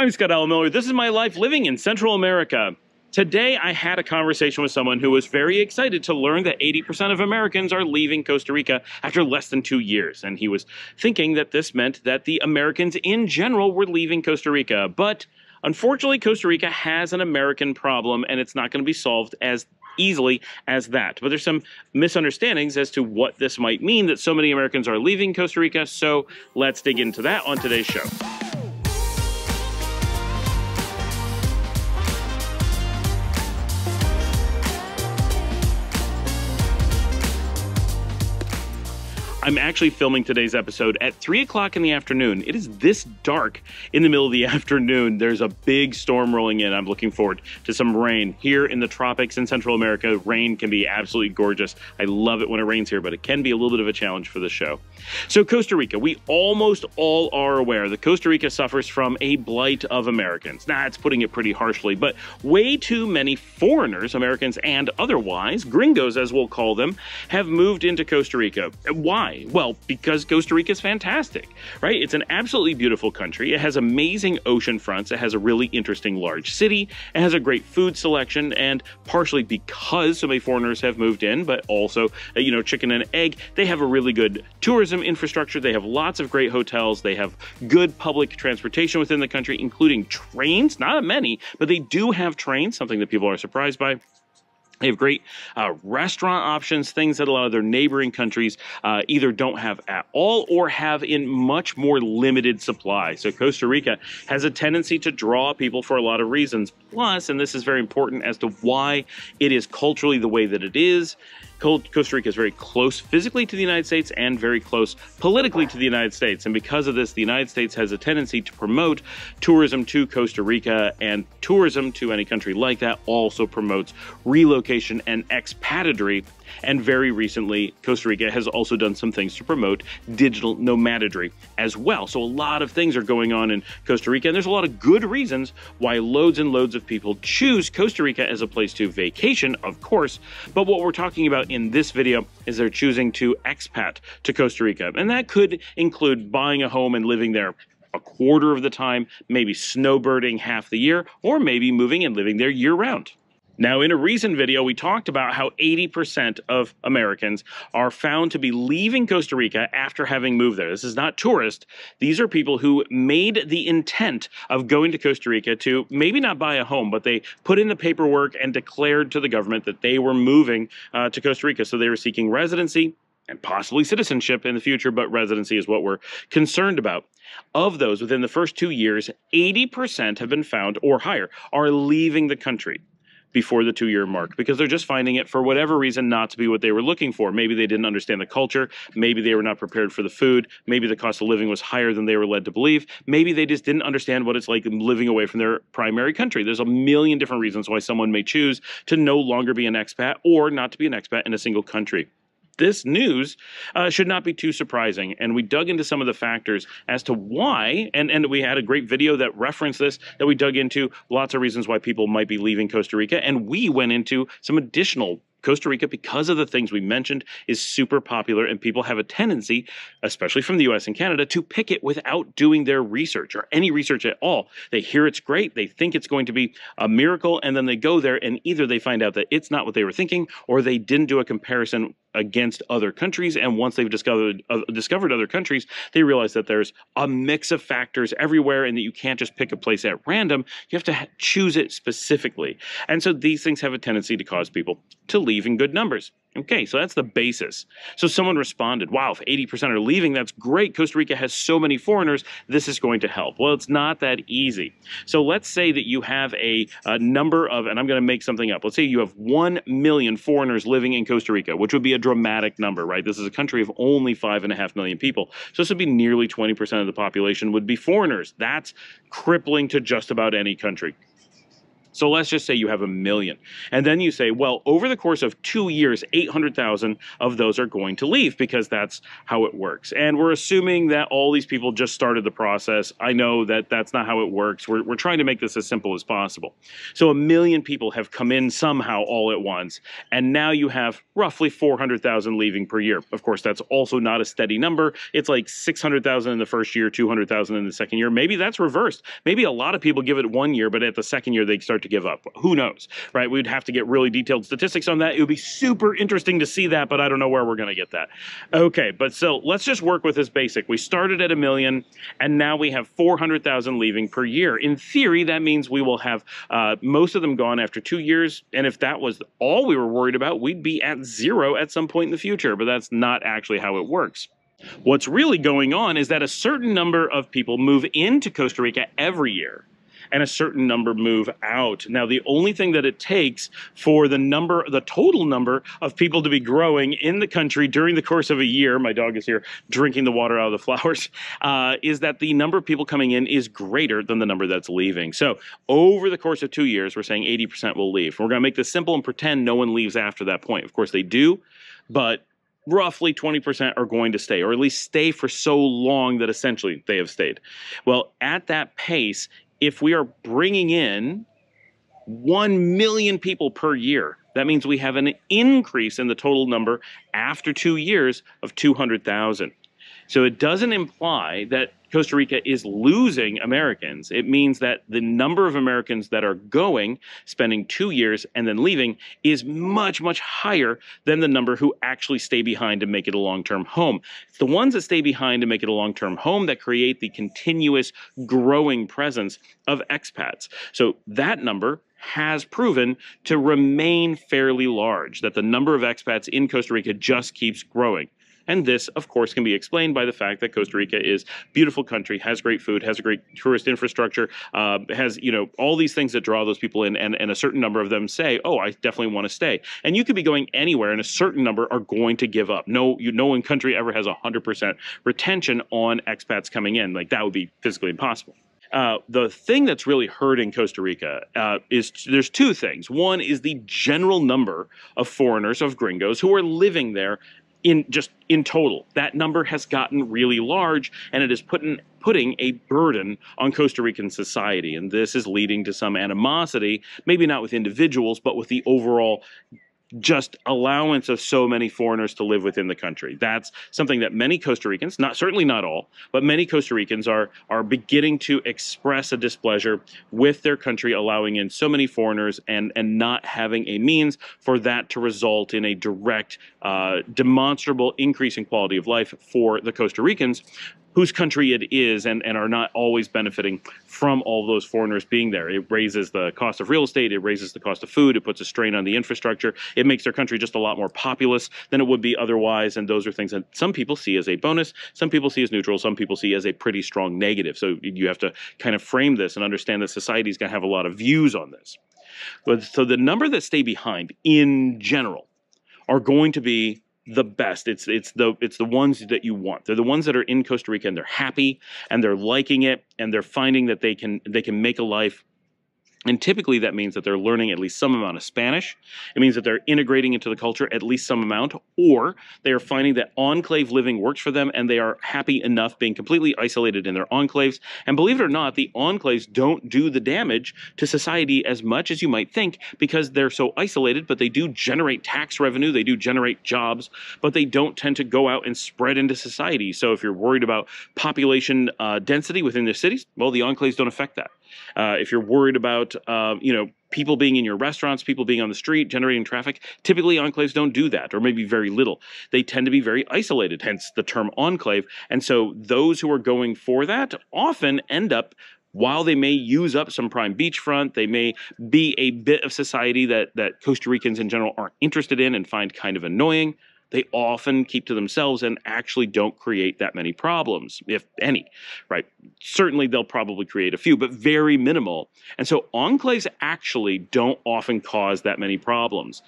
I'm Scott Alan Miller. This is my life living in Central America. Today, I had a conversation with someone who was very excited to learn that 80% of Americans are leaving Costa Rica after less than 2 years. And he was thinking that this meant that the Americans in general were leaving Costa Rica. But unfortunately, Costa Rica has an American problem, and it's not going to be solved as easily as that. But there's some misunderstandings as to what this might mean, that so many Americans are leaving Costa Rica. So let's dig into that on today's show. I'm actually filming today's episode at 3 o'clock in the afternoon. It is this dark in the middle of the afternoon. There's a big storm rolling in. I'm looking forward to some rain here in the tropics in Central America. Rain can be absolutely gorgeous. I love it when it rains here, but it can be a little bit of a challenge for the show. So Costa Rica, we almost all are aware that Costa Rica suffers from a blight of Americans. Now, it's putting it pretty harshly, but way too many foreigners, Americans and otherwise, gringos as we'll call them, have moved into Costa Rica. Why? Well, because Costa Rica is fantastic, right? It's an absolutely beautiful country. It has amazing ocean fronts. It has a really interesting large city. It has a great food selection, and partially because so many foreigners have moved in, but also, you know, chicken and egg. They have a really good tourism infrastructure. They have lots of great hotels. They have good public transportation within the country, including trains. Not many, but they do have trains, something that people are surprised by. They have great restaurant options, things that a lot of their neighboring countries either don't have at all or have in much more limited supply. So Costa Rica has a tendency to draw people for a lot of reasons. Plus, and this is very important as to why it is culturally the way that it is, Costa Rica is very close physically to the United States and very close politically to the United States. And because of this, the United States has a tendency to promote tourism to Costa Rica, and tourism to any country like that also promotes relocation and expatitry. And very recently, Costa Rica has also done some things to promote digital nomadry as well. So a lot of things are going on in Costa Rica, and there's a lot of good reasons why loads and loads of people choose Costa Rica as a place to vacation, of course. But what we're talking about in this video is they're choosing to expat to Costa Rica. And that could include buying a home and living there a quarter of the time, maybe snowbirding half the year, or maybe moving and living there year round. Now, in a recent video, we talked about how 80% of Americans are found to be leaving Costa Rica after having moved there. This is not tourists. These are people who made the intent of going to Costa Rica to maybe not buy a home, but they put in the paperwork and declared to the government that they were moving to Costa Rica. So they were seeking residency and possibly citizenship in the future, but residency is what we're concerned about. Of those, within the first 2 years, 80% have been found, or higher, are leaving the country before the two-year mark, because they're just finding it for whatever reason not to be what they were looking for. Maybe they didn't understand the culture. Maybe they were not prepared for the food. Maybe the cost of living was higher than they were led to believe. Maybe they just didn't understand what it's like living away from their primary country. There's a million different reasons why someone may choose to no longer be an expat or not to be an expat in a single country. This news should not be too surprising, and we dug into some of the factors as to why, and we had a great video that referenced this, that we dug into lots of reasons why people might be leaving Costa Rica, and we went into some additional. Costa Rica, because of the things we mentioned, is super popular, and people have a tendency, especially from the US and Canada, to pick it without doing their research or any research at all. They hear it's great, they think it's going to be a miracle, and then they go there and either they find out that it's not what they were thinking, or they didn't do a comparison against other countries. And once they've discovered other countries, they realize that there's a mix of factors everywhere and that you can't just pick a place at random. You have to choose it specifically. And so these things have a tendency to cause people to leave in good numbers. Okay, so that's the basis. So someone responded, wow, if 80% are leaving, that's great. Costa Rica has so many foreigners. This is going to help. Well, it's not that easy. So let's say that you have a number of, and I'm going to make something up. Let's say you have 1 million foreigners living in Costa Rica, which would be a dramatic number, right? This is a country of only 5.5 million people. So this would be nearly 20% of the population would be foreigners. That's crippling to just about any country. So let's just say you have 1 million. And then you say, well, over the course of 2 years, 800,000 of those are going to leave because that's how it works. And we're assuming that all these people just started the process. I know that that's not how it works. We're trying to make this as simple as possible. So 1 million people have come in somehow all at once. And now you have roughly 400,000 leaving per year. Of course, that's also not a steady number. It's like 600,000 in the first year, 200,000 in the second year. Maybe that's reversed. Maybe a lot of people give it 1 year, but at the second year, they start to give up. Who knows, right? We'd have to get really detailed statistics on that. It would be super interesting to see that, but I don't know where we're going to get that. Okay, but so let's just work with this basic. We started at 1 million, and now we have 400,000 leaving per year. In theory, that means we will have most of them gone after 2 years, and if that was all we were worried about, we'd be at zero at some point in the future, but that's not actually how it works. What's really going on is that a certain number of people move into Costa Rica every year, and a certain number move out. Now, the only thing that it takes for the total number of people to be growing in the country during the course of a year, my dog is here drinking the water out of the flowers, is that the number of people coming in is greater than the number that's leaving. So over the course of 2 years, we're saying 80% will leave. We're going to make this simple and pretend no one leaves after that point. Of course, they do, but roughly 20% are going to stay, or at least stay for so long that essentially they have stayed. Well, at that pace, if we are bringing in 1 million people per year, that means we have an increase in the total number after 2 years of 200,000. So it doesn't imply that Costa Rica is losing Americans. It means that the number of Americans that are going, spending 2 years and then leaving, is much, much higher than the number who actually stay behind to make it a long-term home. It's the ones that stay behind to make it a long-term home that create the continuous growing presence of expats. So that number has proven to remain fairly large, that the number of expats in Costa Rica just keeps growing. And this, of course, can be explained by the fact that Costa Rica is a beautiful country, has great food, has a great tourist infrastructure, has, you know, all these things that draw those people in, and a certain number of them say, oh, I definitely want to stay. And you could be going anywhere, and a certain number are going to give up. No one country ever has 100% retention on expats coming in. Like, that would be physically impossible. The thing that's really hurting Costa Rica is there's two things. One is the general number of foreigners, of gringos, who are living there in total. That number has gotten really large, and it is putting a burden on Costa Rican society. And this is leading to some animosity, maybe not with individuals, but with the overall just allowance of so many foreigners to live within the country. That's something that many Costa Ricans, certainly not all, but many Costa Ricans are beginning to express a displeasure with their country allowing in so many foreigners and not having a means for that to result in a direct, demonstrable increase in quality of life for the Costa Ricans, whose country it is, and are not always benefiting from all those foreigners being there. It raises the cost of real estate. It raises the cost of food. It puts a strain on the infrastructure. It makes their country just a lot more populous than it would be otherwise. And those are things that some people see as a bonus. Some people see as neutral. Some people see as a pretty strong negative. So you have to kind of frame this and understand that society is going to have a lot of views on this. But, so the number that stay behind in general are going to be the best. It's the ones that you want. They're the ones that are in Costa Rica and they're happy and they're liking it and they're finding that they can make a life. And typically that means that they're learning at least some amount of Spanish. It means that they're integrating into the culture at least some amount, or they are finding that enclave living works for them and they are happy enough being completely isolated in their enclaves. And believe it or not, the enclaves don't do the damage to society as much as you might think because they're so isolated, but they do generate tax revenue, they do generate jobs, but they don't tend to go out and spread into society. So if you're worried about population density within the cities, well, the enclaves don't affect that. If you're worried about, people being in your restaurants, people being on the street, generating traffic, typically enclaves don't do that, or maybe very little. They tend to be very isolated, hence the term enclave. And so those who are going for that often end up, while they may use up some prime beachfront, they may be a bit of society that Costa Ricans in general aren't interested in and find kind of annoying. they often keep to themselves and actually don't create that many problems, if any, right? Certainly they'll probably create a few, but very minimal. And so enclaves actually don't often cause that many problems.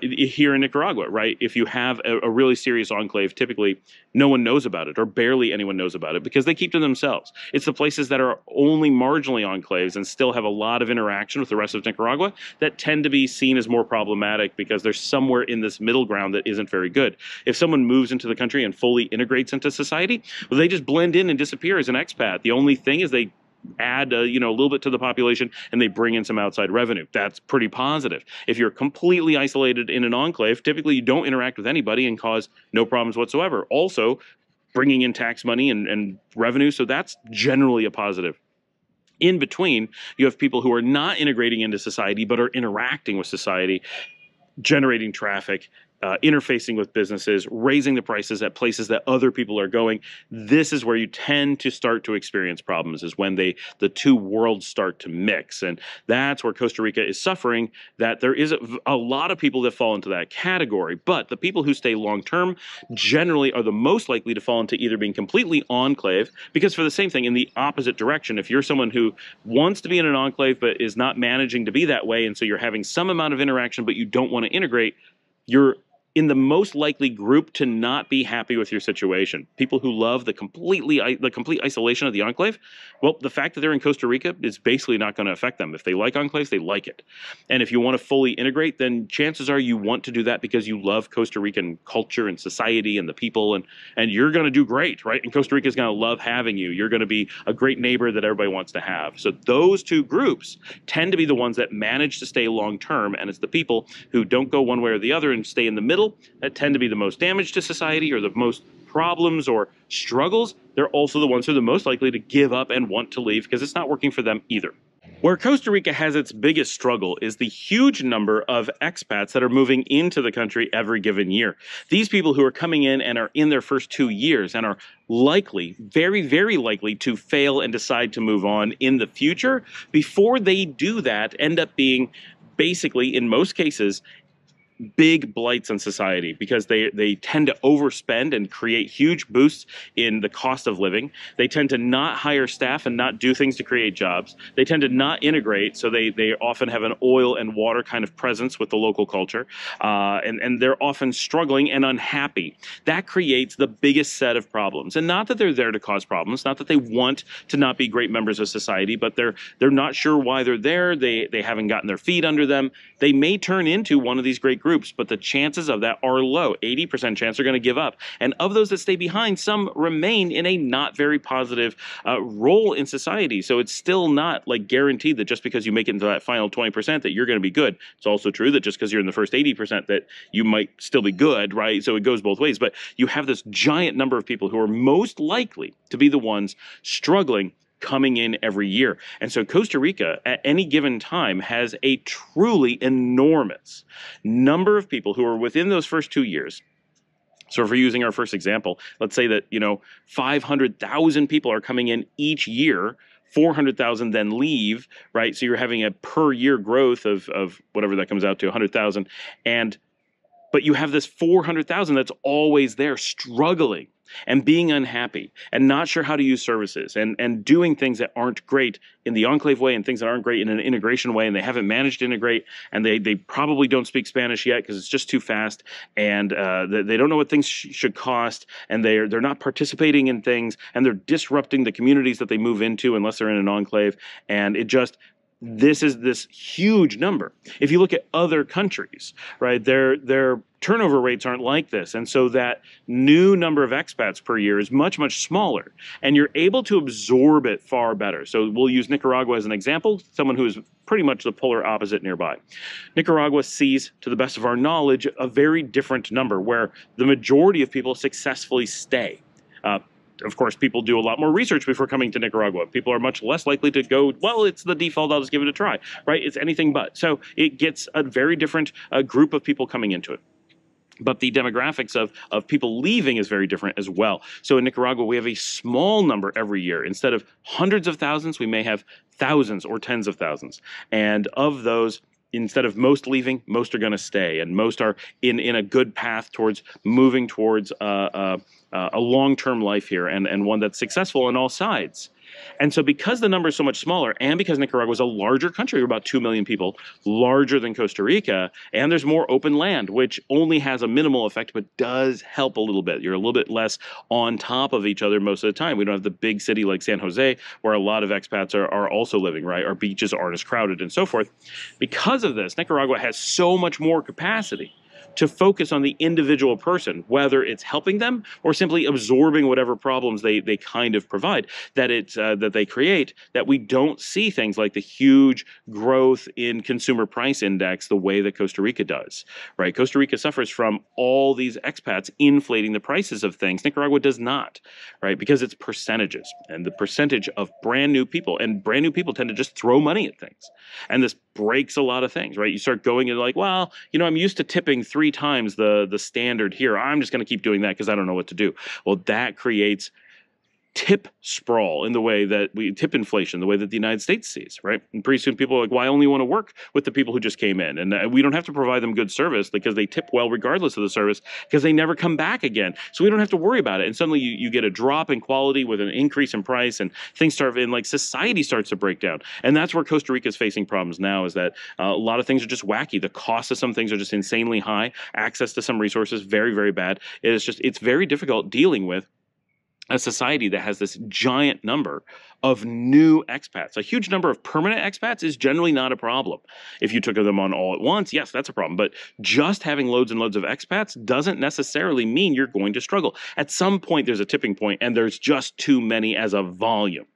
Here in Nicaragua, right? If you have a really serious enclave, typically no one knows about it or barely anyone knows about it because they keep to themselves. It's the places that are only marginally enclaves and still have a lot of interaction with the rest of Nicaragua that tend to be seen as more problematic because they're somewhere in this middle ground that isn't very good. If someone moves into the country and fully integrates into society, well, they just blend in and disappear as an expat. The only thing is they add a little bit to the population and they bring in some outside revenue. That's pretty positive. If you're completely isolated in an enclave, typically you don't interact with anybody and cause no problems whatsoever. Also, bringing in tax money and revenue, so that's generally a positive. In between, you have people who are not integrating into society but are interacting with society, generating traffic, interfacing with businesses, raising the prices at places that other people are going. This is where you tend to start to experience problems, is when the two worlds start to mix. And that's where Costa Rica is suffering, that there is a lot of people that fall into that category. But the people who stay long-term generally are the most likely to fall into either being completely enclave, because for the same thing, in the opposite direction, if you're someone who wants to be in an enclave but is not managing to be that way, and so you're having some amount of interaction but you don't want to integrate, you're in the most likely group to not be happy with your situation. People who love the complete isolation of the enclave, well, the fact that they're in Costa Rica is basically not going to affect them. If they like enclaves, they like it. And if you want to fully integrate, then chances are you want to do that because you love Costa Rican culture and society and the people, and you're going to do great, right? And Costa Rica is going to love having you. You're going to be a great neighbor that everybody wants to have. So those two groups tend to be the ones that manage to stay long-term, and it's the people who don't go one way or the other and stay in the middle that tend to be the most damage to society or the most problems or struggles. They're also the ones who are the most likely to give up and want to leave because it's not working for them either. Where Costa Rica has its biggest struggle is the huge number of expats that are moving into the country every given year. These people who are coming in and are in their first 2 years and are likely, very, very likely to fail and decide to move on in the future, before they do that, end up being basically, in most cases, big blights on society because they tend to overspend and create huge boosts in the cost of living. They tend to not hire staff and not do things to create jobs. They tend to not integrate, so they often have an oil and water kind of presence with the local culture. And they're often struggling and unhappy. That creates the biggest set of problems. And not that they're there to cause problems, not that they want to not be great members of society, but they're not sure why they're there. They haven't gotten their feet under them. They may turn into one of these great groups, but the chances of that are low. 80% chance are going to give up. And of those that stay behind, some remain in a not very positive role in society. So it's still not like guaranteed that just because you make it into that final 20% that you're going to be good. It's also true that just because you're in the first 80% that you might still be good, right? So it goes both ways. But you have this giant number of people who are most likely to be the ones struggling coming in every year. And so Costa Rica at any given time has a truly enormous number of people who are within those first 2 years. So if we're using our first example, let's say that, 500,000 people are coming in each year, 400,000 then leave, right? So you're having a per year growth of whatever that comes out to, 100,000. But you have this 400,000 that's always there struggling and being unhappy and not sure how to use services and doing things that aren't great in the enclave way and things that aren't great in an integration way, and they haven't managed to integrate, and they probably don't speak Spanish yet because it's just too fast, and they don't know what things should cost, and they're not participating in things, and they're disrupting the communities that they move into unless they're in an enclave, and this is this huge number. If you look at other countries, right, their turnover rates aren't like this. And so that new number of expats per year is much, much smaller, and you're able to absorb it far better. So we'll use Nicaragua as an example, someone who is pretty much the polar opposite nearby. Nicaragua sees, to the best of our knowledge, a very different number where the majority of people successfully stay. Of course, people do a lot more research before coming to Nicaragua. People are much less likely to go, well, it's the default, I'll just give it a try, right? It's anything but. So it gets a very different group of people coming into it. But the demographics of people leaving is very different as well. So in Nicaragua, we have a small number every year. Instead of hundreds of thousands, we may have thousands or tens of thousands. And of those, instead of most leaving, most are going to stay, and most are in a good path towards moving towards a long-term life here, and one that's successful on all sides. And so because the number is so much smaller, and because Nicaragua is a larger country, about 2 million people, larger than Costa Rica, and there's more open land, which only has a minimal effect, but does help a little bit. You're a little bit less on top of each other most of the time. We don't have the big city like San Jose, where a lot of expats are also living, right? Our beaches aren't as crowded and so forth. Because of this, Nicaragua has so much more capacity to focus on the individual person, whether it's helping them or simply absorbing whatever problems they kind of provide, that they create, that we don't see things like the huge growth in consumer price index the way that Costa Rica does, right? Costa Rica suffers from all these expats inflating the prices of things. Nicaragua does not, right? Because it's percentages, and the percentage of brand new people, and brand new people tend to just throw money at things. And this breaks a lot of things, right? You start going and like, well, you know, I'm used to tipping 3 times the standard here. I'm just going to keep doing that because I don't know what to do. Well, that creates tip sprawl in the way that we tip inflation, the way that the United States sees, right? And pretty soon people are like, well, I only want to work with the people who just came in. And we don't have to provide them good service because they tip well regardless of the service, because they never come back again. So we don't have to worry about it. And suddenly you get a drop in quality with an increase in price, and things start, and like society starts to break down. And that's where Costa Rica is facing problems now, is that a lot of things are just wacky. The cost of some things are just insanely high. Access to some resources, very, very bad. It's very difficult dealing with a society that has this giant number of new expats. A huge number of permanent expats is generally not a problem. If you took them on all at once, yes, that's a problem. But just having loads and loads of expats doesn't necessarily mean you're going to struggle. At some point, there's a tipping point, and there's just too many as a volume.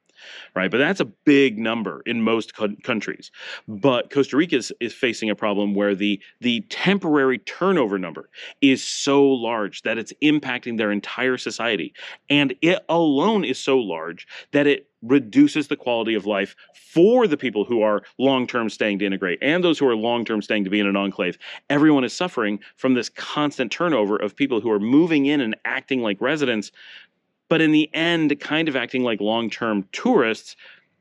Right, but that's a big number in most countries. But Costa Rica is facing a problem where the temporary turnover number is so large that it's impacting their entire society. And it alone is so large that it reduces the quality of life for the people who are long-term staying to integrate, and those who are long-term staying to be in an enclave. Everyone is suffering from this constant turnover of people who are moving in and acting like residents, but in the end, kind of acting like long-term tourists.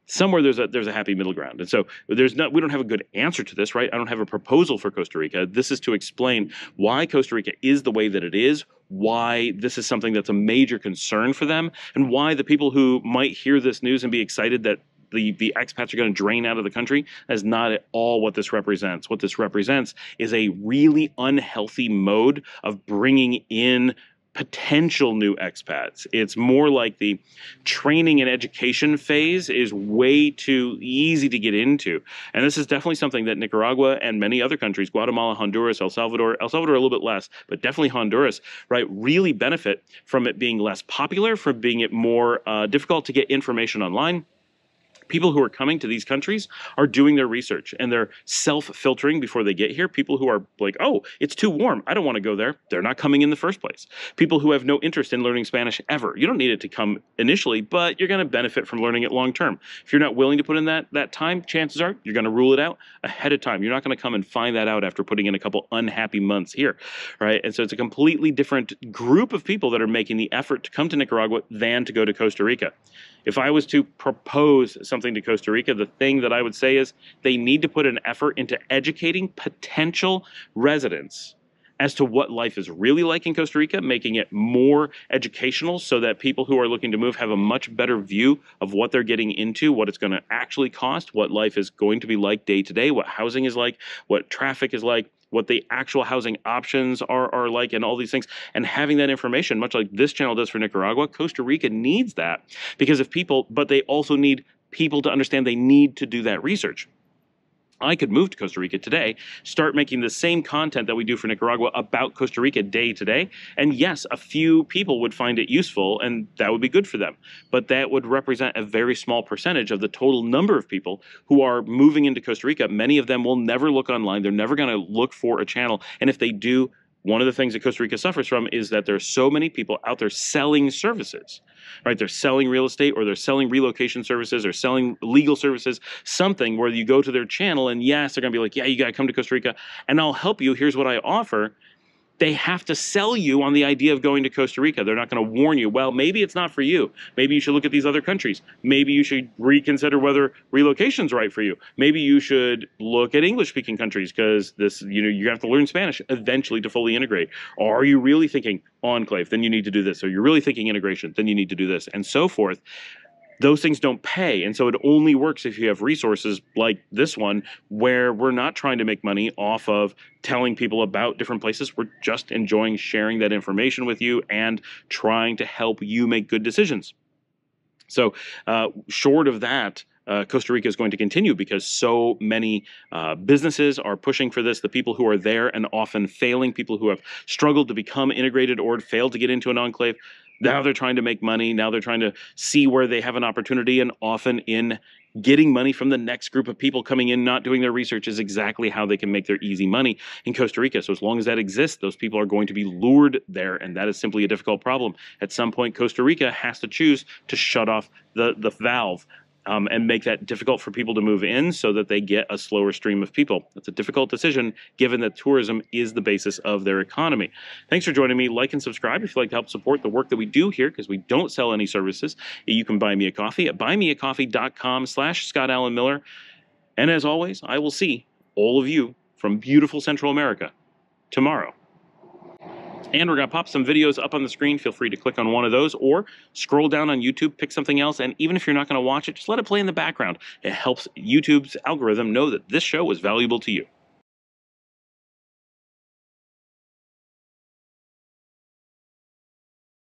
Somewhere there's a happy middle ground. And so we don't have a good answer to this, right? I don't have a proposal for Costa Rica. This is to explain why Costa Rica is the way that it is, why this is something that's a major concern for them, and why the people who might hear this news and be excited that the expats are going to drain out of the country, that's not at all what this represents. What this represents is a really unhealthy mode of bringing in potential new expats. It's more like the training and education phase is way too easy to get into. And this is definitely something that Nicaragua and many other countries, Guatemala, Honduras, El Salvador a little bit less, but definitely Honduras, right, really benefit from it being less popular, from being it more difficult to get information online. People who are coming to these countries are doing their research and they're self-filtering before they get here. People who are like, oh, it's too warm, I don't want to go there, they're not coming in the first place. People who have no interest in learning Spanish ever. You don't need it to come initially, but you're going to benefit from learning it long term. If you're not willing to put in that time, chances are you're going to rule it out ahead of time. You're not going to come and find that out after putting in a couple unhappy months here, right? And so it's a completely different group of people that are making the effort to come to Nicaragua than to go to Costa Rica. If I was to propose something to Costa Rica, the thing that I would say is they need to put an effort into educating potential residents as to what life is really like in Costa Rica, making it more educational so that people who are looking to move have a much better view of what they're getting into, what it's going to actually cost, what life is going to be like day to day, what housing is like, what traffic is like, what the actual housing options are like, and all these things. And having that information, much like this channel does for Nicaragua, Costa Rica needs that because of people, but they also need people to understand they need to do that research. I could move to Costa Rica today, start making the same content that we do for Nicaragua about Costa Rica day to day. And yes, a few people would find it useful and that would be good for them. But that would represent a very small percentage of the total number of people who are moving into Costa Rica. Many of them will never look online. They're never going to look for a channel. And if they do, one of the things that Costa Rica suffers from is that there are so many people out there selling services, right? They're selling real estate, or they're selling relocation services, or selling legal services, something where you go to their channel and yes, they're going to be like, yeah, you got to come to Costa Rica and I'll help you. Here's what I offer. they have to sell you on the idea of going to Costa Rica. They're not going to warn you, well, maybe it's not for you. Maybe you should look at these other countries. Maybe you should reconsider whether relocation's right for you. Maybe you should look at English-speaking countries because this, you know, you have to learn Spanish eventually to fully integrate. Or are you really thinking enclave? Then you need to do this. Or you're really thinking integration? Then you need to do this, and so forth. Those things don't pay, and so it only works if you have resources like this one, where we're not trying to make money off of telling people about different places. We're just enjoying sharing that information with you and trying to help you make good decisions. So short of that, Costa Rica is going to continue because so many businesses are pushing for this. The people who are there and often failing, people who have struggled to become integrated or failed to get into an enclave, now they're trying to make money. Now they're trying to see where they have an opportunity, and often in getting money from the next group of people coming in, not doing their research, is exactly how they can make their easy money in Costa Rica. So as long as that exists, those people are going to be lured there, and that is simply a difficult problem. At some point, Costa Rica has to choose to shut off the valve and make that difficult for people to move in so that they get a slower stream of people. That's a difficult decision given that tourism is the basis of their economy. Thanks for joining me. Like and subscribe if you'd like to help support the work that we do here, because we don't sell any services. You can buy me a coffee at buymeacoffee.com/Scott Alan Miller. And as always, I will see all of you from beautiful Central America tomorrow. And we're going to pop some videos up on the screen. Feel free to click on one of those or scroll down on YouTube, pick something else. And even if you're not going to watch it, just let it play in the background. It helps YouTube's algorithm know that this show was valuable to you.